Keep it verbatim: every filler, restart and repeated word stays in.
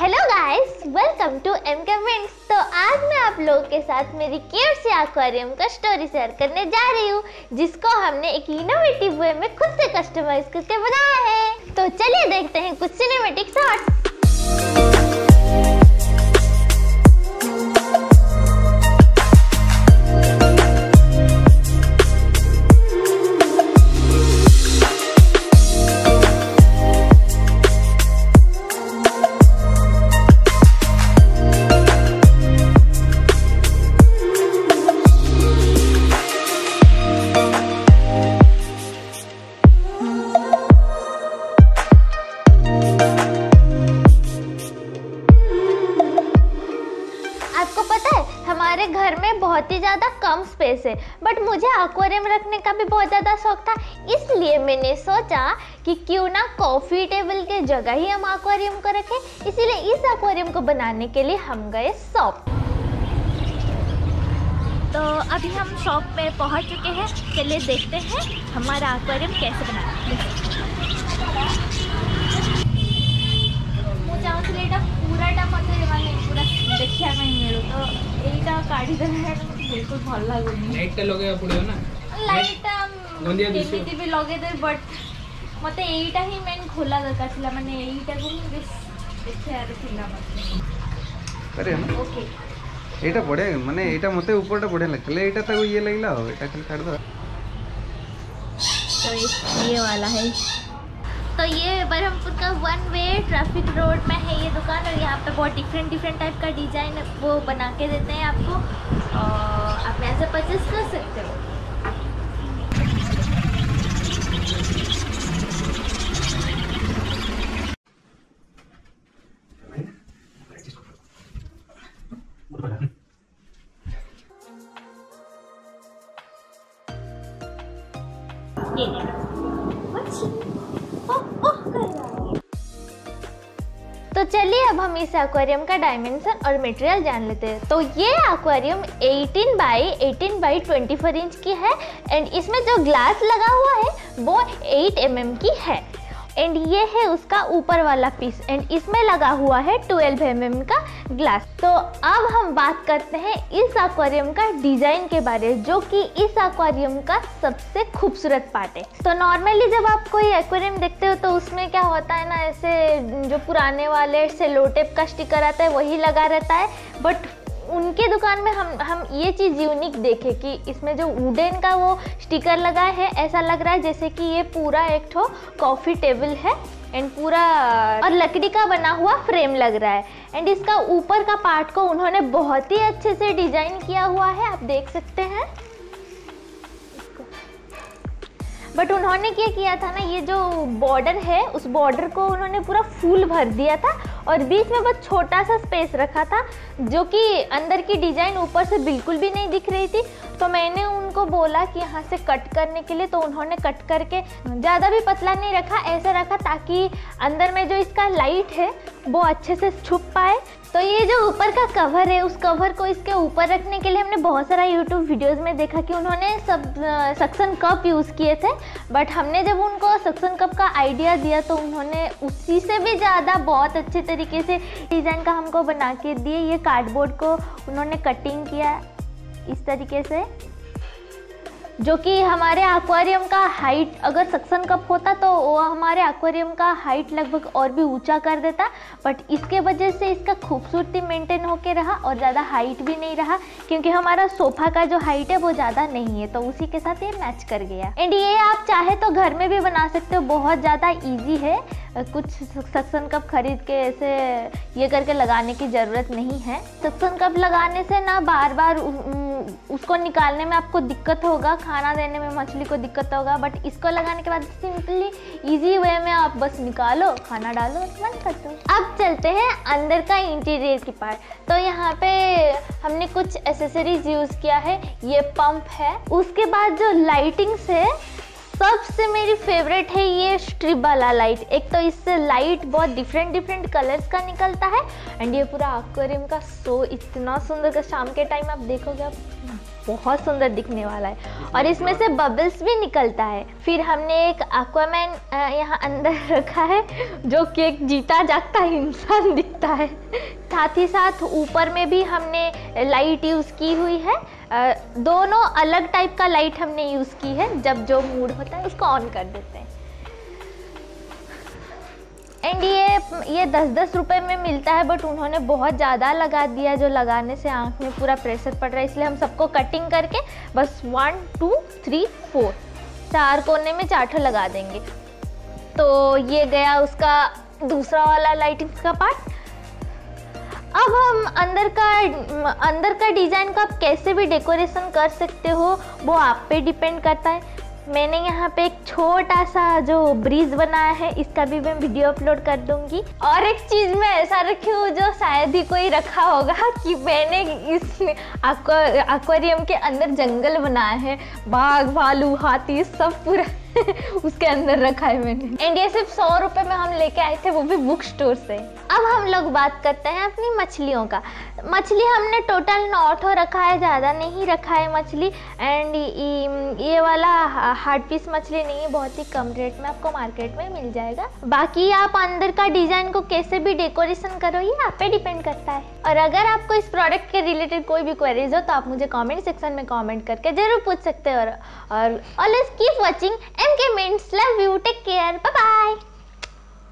Hello guys, welcome to MK Mints. तो आज मैं आप लोगों के साथ मेरी केयर से एक्वेरियम का स्टोरी शेयर करने जा रही हूँ, जिसको हमने एक इनोवेटिव वे में खुद से कस्टमाइज करके बनाया है। तो चलिए देखते हैं कुछ सिनेमेटिक घर में बहुत ही ज़्यादा कम स्पेस है, बट मुझे एक्वेरियम रखने का भी बहुत ज़्यादा शौक था। इसलिए मैंने सोचा कि क्यों ना कॉफ़ी टेबल के जगह ही हम एक्वेरियम को रखें। इसीलिए इस एक्वेरियम को बनाने के लिए हम गए शॉप। तो अभी हम शॉप में पहुंच चुके हैं, चलिए देखते हैं हमारा एक्वेरियम कैसे बनाते हैं। पूरा देखिया तो एटा काढी देणार बिल्कुल भल लागोनी। लाइट त लगे पडियो ना, लाइट गोंदिया दिसो टीवी लगे दे, बट मते एटा ही मेन खोला दरकार थिला, माने एटा को बेस देखे आरे थिला मते करे ना। ओके एटा पडे माने एटा मते ऊपर टा पडे लागले, एटा त ये लागला हो, एटा खाली काढ दो। तो ये वाला है, तो ये ब्रह्मपुर का वन वे ट्रैफिक रोड में है ये दुकान, और यहाँ पे बहुत डिफरेंट डिफरेंट टाइप का डिज़ाइन वो बना के देते हैं आपको, और आप यहाँ से परचेस कर सकते हो। तो चलिए अब हम इस एक्वेरियम का डायमेंशन और मटेरियल जान लेते हैं। तो ये एक्वेरियम अठारह बाई अठारह बाई चौबीस इंच की है, एंड इसमें जो ग्लास लगा हुआ है वो आठ एम एम की है, एंड ये है उसका ऊपर वाला पीस, एंड इसमें लगा हुआ है बारह एम एम का ग्लास। तो अब हम बात करते हैं इस एक्वेरियम का डिज़ाइन के बारे, जो कि इस एक्वेरियम का सबसे खूबसूरत पार्ट है। तो नॉर्मली जब आप कोई एक्वेरियम देखते हो तो उसमें क्या होता है ना, ऐसे जो पुराने वाले सेलो टेप का स्टिकर आता है वही लगा रहता है, बट उनके दुकान में हम हम ये चीज़ यूनिक देखे कि इसमें जो वुडन का वो स्टिकर लगा है, ऐसा लग रहा है जैसे कि ये पूरा एक ठो कॉफ़ी टेबल है, एंड पूरा और लकड़ी का बना हुआ फ्रेम लग रहा है, एंड इसका ऊपर का पार्ट को उन्होंने बहुत ही अच्छे से डिज़ाइन किया हुआ है, आप देख सकते हैं। बट उन्होंने क्या किया था ना, ये जो बॉर्डर है उस बॉर्डर को उन्होंने पूरा फूल भर दिया था, और बीच में बहुत छोटा सा स्पेस रखा था, जो कि अंदर की डिज़ाइन ऊपर से बिल्कुल भी नहीं दिख रही थी। तो मैंने उनको बोला कि यहाँ से कट करने के लिए, तो उन्होंने कट करके ज़्यादा भी पतला नहीं रखा, ऐसा रखा ताकि अंदर में जो इसका लाइट है वो अच्छे से छुप पाए। तो ये जो ऊपर का कवर है उस कवर को इसके ऊपर रखने के लिए हमने बहुत सारा यूट्यूब वीडियोस में देखा कि उन्होंने सब सक्शन कप यूज़ किए थे, बट हमने जब उनको सक्शन कप का आइडिया दिया तो उन्होंने उसी से भी ज़्यादा बहुत अच्छे तरीके से डिज़ाइन का हमको बना के दिए। ये कार्डबोर्ड को उन्होंने कटिंग किया इस तरीके से, जो कि हमारे एक्वेरियम का हाइट, अगर सक्शन कप होता तो वो हमारे एक्वेरियम का हाइट लगभग और भी ऊंचा कर देता, बट इसके वजह से इसका खूबसूरती मेंटेन होके रहा और ज़्यादा हाइट भी नहीं रहा, क्योंकि हमारा सोफ़ा का जो हाइट है वो ज़्यादा नहीं है, तो उसी के साथ ये मैच कर गया। एंड ये आप चाहे तो घर में भी बना सकते हो, बहुत ज़्यादा ईजी है, कुछ सक्शन कप खरीद के ऐसे ये करके लगाने की ज़रूरत नहीं है। सक्शन कप लगाने से ना बार बार उसको निकालने में आपको दिक्कत होगा, खाना देने में मछली को दिक्कत होगा, बट इसको लगाने के बाद सिंपली इजी वे में आप बस निकालो, खाना डालो, बंद कर दो। अब चलते हैं अंदर का इंटीरियर की पार्ट। तो यहाँ पे हमने कुछ एसेसरीज यूज़ किया है, ये पंप है, उसके बाद जो लाइटिंग्स है सबसे मेरी फेवरेट है ये स्ट्रिबाला लाइट। एक तो इससे लाइट बहुत डिफरेंट डिफरेंट कलर्स का निकलता है एंड ये पूरा एक्वेरियम का शो इतना सुंदर का शाम के टाइम आप देखोगे आप बहुत सुंदर दिखने वाला है। और इसमें से बबल्स भी निकलता है। फिर हमने एक एक्वामैन यहाँ अंदर रखा है जो कि एक जीता जागता इंसान दिखता है। साथ ही साथ ऊपर में भी हमने लाइट यूज़ की हुई है। दोनों अलग टाइप का लाइट हमने यूज़ की है। जब जो मूड होता है उसको ऑन कर देते हैं। एंड ये ये दस दस रुपये में मिलता है बट उन्होंने बहुत ज़्यादा लगा दिया जो लगाने से आँख में पूरा प्रेशर पड़ रहा है। इसलिए हम सबको कटिंग करके बस वन टू थ्री फोर चार कोने में चार लगा देंगे। तो ये गया उसका दूसरा वाला लाइटिंग का पार्ट। अब हम अंदर का अंदर का डिज़ाइन को आप कैसे भी डेकोरेशन कर सकते हो वो आप पे डिपेंड करता है। मैंने यहाँ पे एक छोटा सा जो ब्रिज बनाया है इसका भी मैं वीडियो अपलोड कर दूँगी। और एक चीज़ मैं ऐसा रखी हूँ जो शायद ही कोई रखा होगा कि मैंने इस एक्वेरियम के अंदर जंगल बनाया है। बाघ भालू हाथी सब पूरा उसके अंदर रखा है मैंने। एंड ये सिर्फ सौ रुपये में हम लेके आए थे वो भी बुक स्टोर से। अब हम लोग बात करते हैं अपनी मछलियों का। मछली हमने टोटल नौ ठो रखा है, ज़्यादा नहीं रखा है मछली। एंड ये वाला हार्ड पीस मछली नहीं है, बहुत ही कम रेट में आपको मार्केट में मिल जाएगा। बाकी आप अंदर का डिज़ाइन को कैसे भी डेकोरेशन करो ये आप पे डिपेंड करता है। और अगर आपको इस प्रोडक्ट के रिलेटेड कोई भी क्वेरीज हो तो आप मुझे कॉमेंट सेक्शन में कॉमेंट करके ज़रूर पूछ सकते हो। और always keep watching M K mints. Love you, take care, bye bye.